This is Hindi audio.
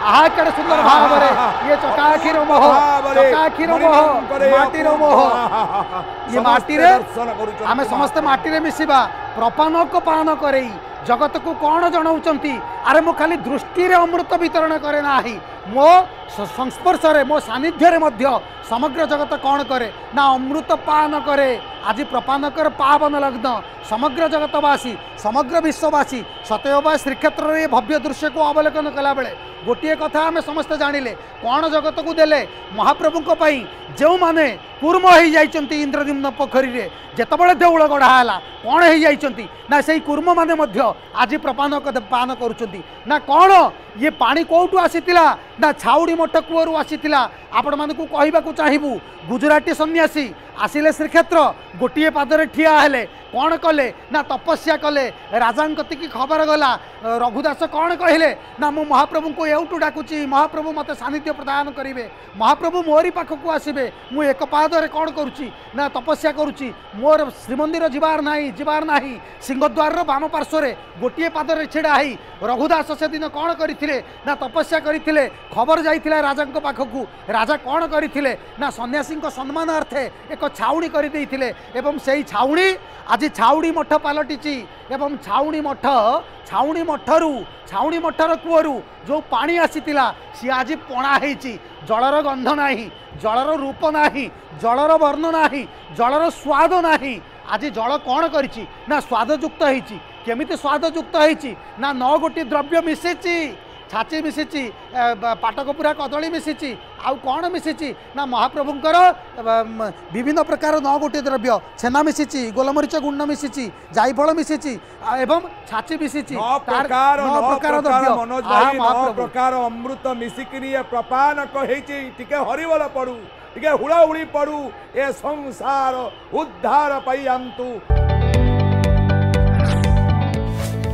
आ कड़े सुंदर भाव रे ये चकाखी रो मोह चकाखी रो मोह माटी रो मोह ये माटी रे हमें समस्त माटी रे मिसिबा प्रपान को पान करई जगत को कौन जनाऊंट आरे मु खाली दृष्टि रे अमृत वितरण करे ना मो संस्पर्श रे मो सानिध्य रे मध्य समग्र जगत कौन करे ना अमृत पान करे। आज प्रपानकर पावन लग्न समग्र जगतवासी समग्र विश्ववासी सतयोबा श्रीक्षेत्र रे भव्य दृश्य को अवलोकन कला बेले गोटे कथा आम समस्त जानिले कौन जगत को देले महाप्रभु को पाई जो माने कूर्म हो जाइंट इंद्रदिम्न पोखरी रे जेतबळे देउळ गढ़ाला कौन हो जाइंट ना से कूर्म माने मध्य आज प्रपान पान करुचंती ना कौन ये पानी कोठू आसीतिला ना छाउड़ी मठ कूअरु आसीतिला। आपण मानकु कहिबाकु चाहिबू गुजराटी सन्यासी आसिले श्रीक्षेत्र गोटे पादरे ठिया हेले कौन कले ना तपस्या कले राजान कतिकी खबर गला रघुदास कौन कहले ना मु महाप्रभु को एवटू डाकुची महाप्रभु मते सानिध्य प्रदान करिवे महाप्रभु मोरी पाखकु आसीबे मु एक पादरे कौन करूची ना तपस्या करूची मोर श्रीमंदिर जीवार नाही सिंहद्वार रो बाम पार्श्व रे गोटे पादरे छेड़ा हई रघुदास से दिन कौन करिथिले ना तपस्या करिथिले खबर जाइथिला राजान को पाखकु राजा कौन करिथिले ना सन्यासी को सम्मानार्थे एक छाउणी करि दैथिले एवं सेही छाउणी आज छाउणी मठ पलटिची एवं छाउणी मठर कूअरु जो पानी आसीतिला सी आज पणा होईची जलर गंध नाही जलर रूप नाही जलर वर्ण नाही जलर स्वाद नाही आज जल कौन करिची ना स्वादयुक्त होईची केमिति स्वादयुक्त होईची ना न गोटी द्रव्य मिसेची छाची मिसिची पाटकपुरा कदली मिसिची आउ कौन मिसिची ना महाप्रभुंकर विभिन्न प्रकार न गोटे द्रव्य छेना मिसिची गोलमरीच गुंड मिसिची जायफल मिसिची एवं छाची मिसिची प्रकार अमृत मिसिकरी प्रपान कहिची टिके हरिवल पड़ू टिके हुड़ाहुड़ी पड़ू ए संसार उद्धार पाई आंतु।